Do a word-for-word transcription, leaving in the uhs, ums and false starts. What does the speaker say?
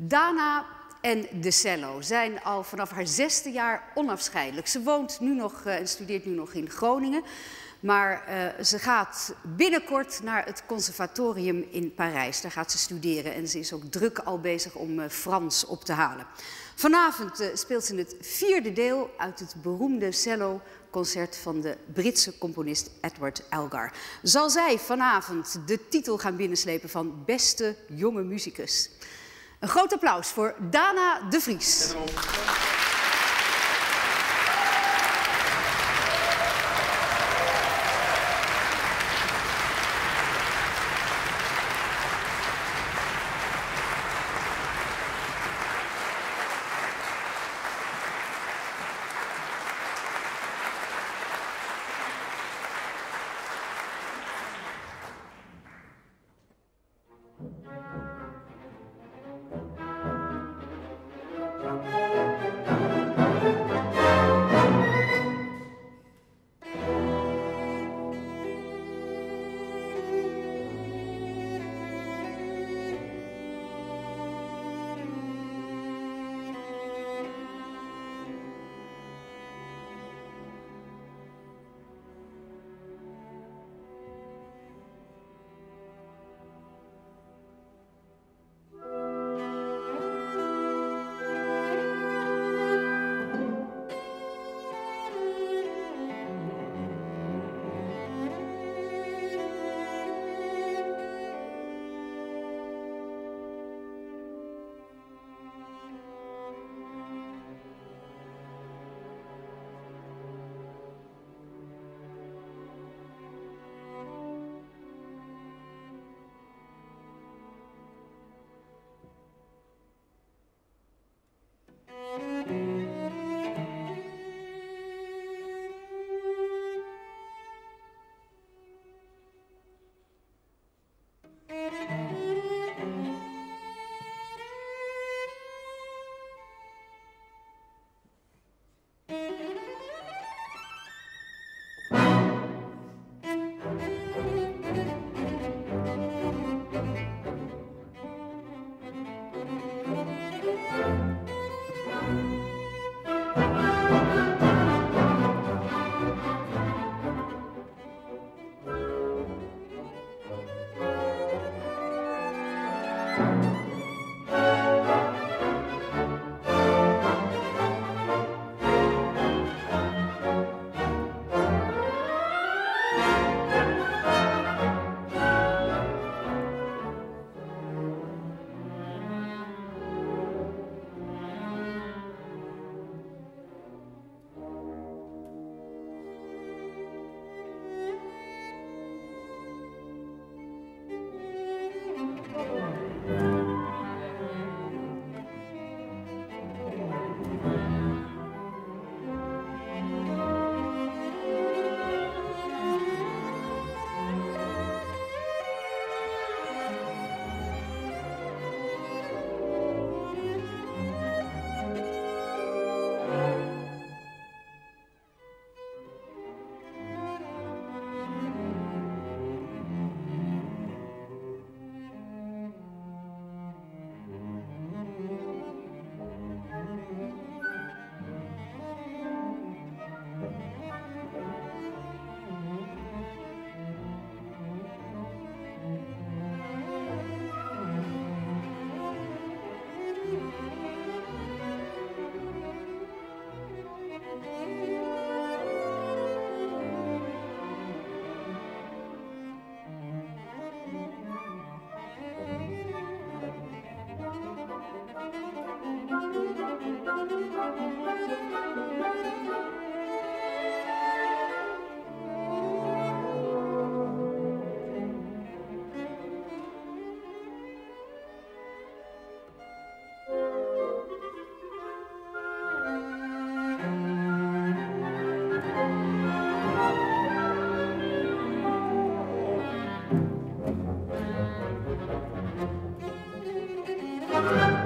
Dana en de cello zijn al vanaf haar zesde jaar onafscheidelijk. Ze woont nu nog uh, en studeert nu nog in Groningen. Maar uh, ze gaat binnenkort naar het conservatorium in Parijs. Daar gaat ze studeren en ze is ook druk al bezig om uh, Frans op te halen. Vanavond uh, speelt ze het vierde deel uit het beroemde celloconcert van de Britse componist Edward Elgar. Zal zij vanavond de titel gaan binnenslepen van Beste Jonge Muzikus? Een groot applaus voor Dana de Vries. Thank you.